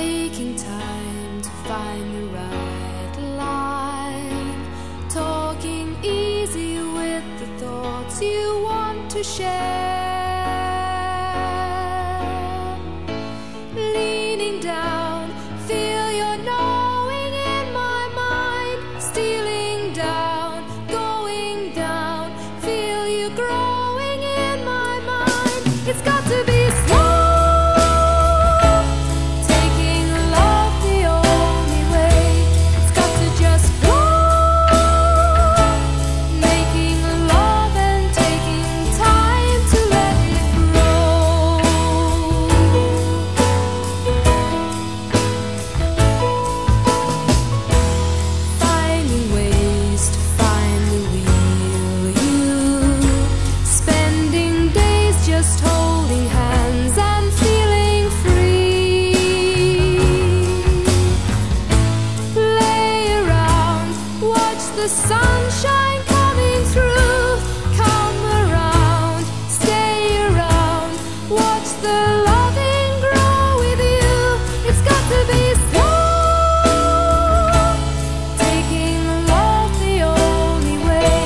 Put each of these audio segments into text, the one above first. taking time to find the right line, talking easy with the thoughts you want to share, leaning down, feel your knowing in my mind, stealing down, going down, feel you growing in my mind. It's got to be the sunshine coming through, come around, stay around, watch the loving grow with you. It's got to be slow, taking love the only way.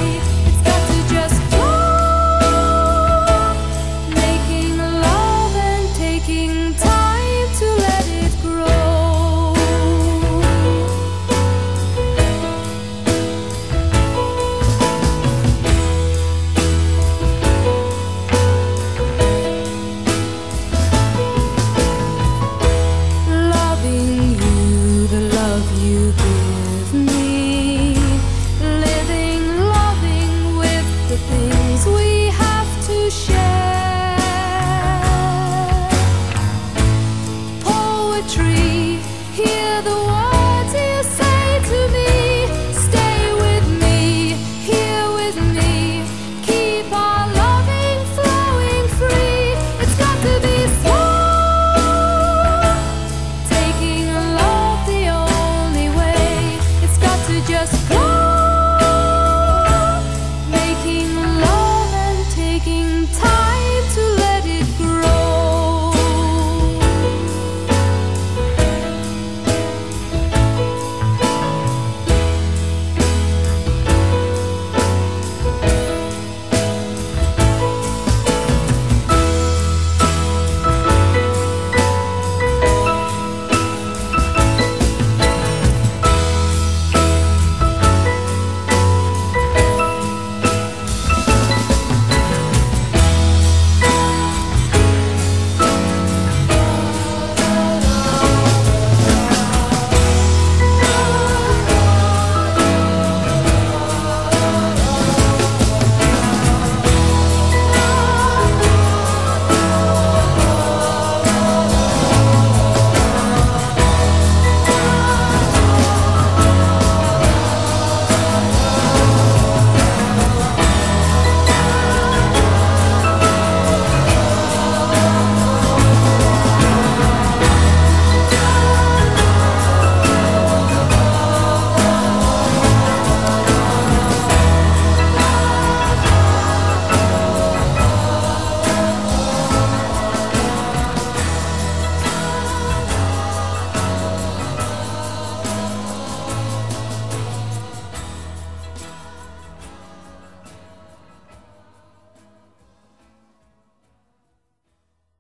It's got to just flow, making love and taking time to let it grow. Hear the